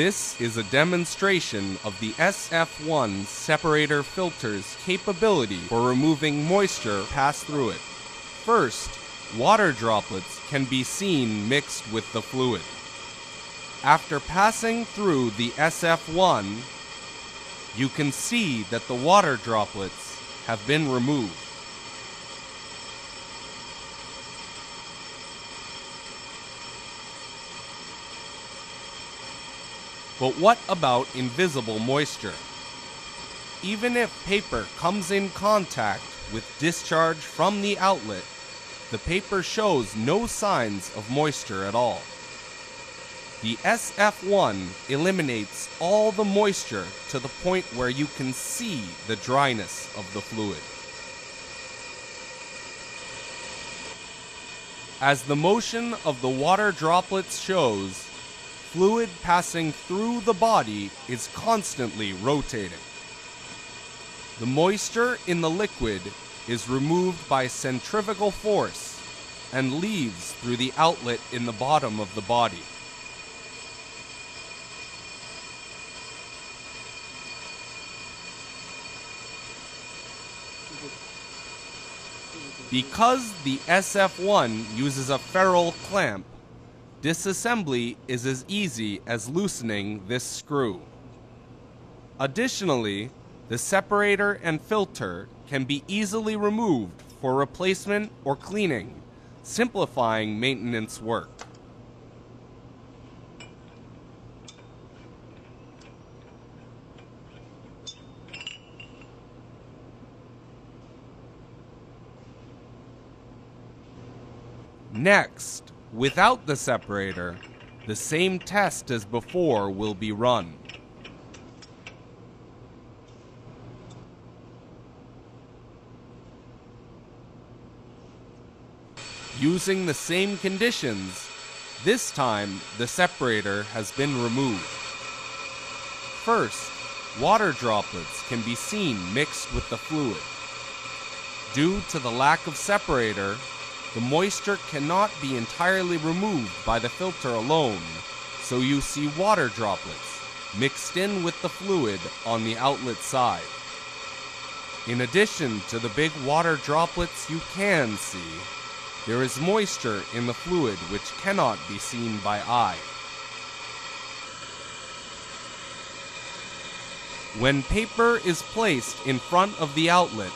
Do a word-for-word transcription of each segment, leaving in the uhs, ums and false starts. This is a demonstration of the S F one separator filter's capability for removing moisture passed through it. First, water droplets can be seen mixed with the fluid. After passing through the S F one, you can see that the water droplets have been removed. But what about invisible moisture? Even if paper comes in contact with discharge from the outlet, the paper shows no signs of moisture at all. The S F one eliminates all the moisture to the point where you can see the dryness of the fluid. As the motion of the water droplets shows, fluid passing through the body is constantly rotating. The moisture in the liquid is removed by centrifugal force and leaves through the outlet in the bottom of the body. Because the S F one uses a ferrule clamp, disassembly is as easy as loosening this screw. Additionally, the separator and filter can be easily removed for replacement or cleaning, simplifying maintenance work. Next, without the separator, the same test as before will be run. Using the same conditions, this time the separator has been removed. First, water droplets can be seen mixed with the fluid. Due to the lack of separator, the moisture cannot be entirely removed by the filter alone, so you see water droplets mixed in with the fluid on the outlet side. In addition to the big water droplets you can see, there is moisture in the fluid which cannot be seen by eye. When paper is placed in front of the outlet,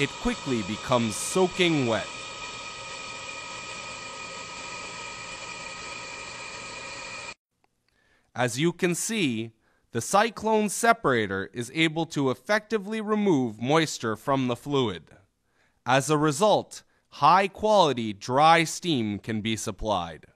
it quickly becomes soaking wet. As you can see, the cyclone separator is able to effectively remove moisture from the fluid. As a result, high-quality dry steam can be supplied.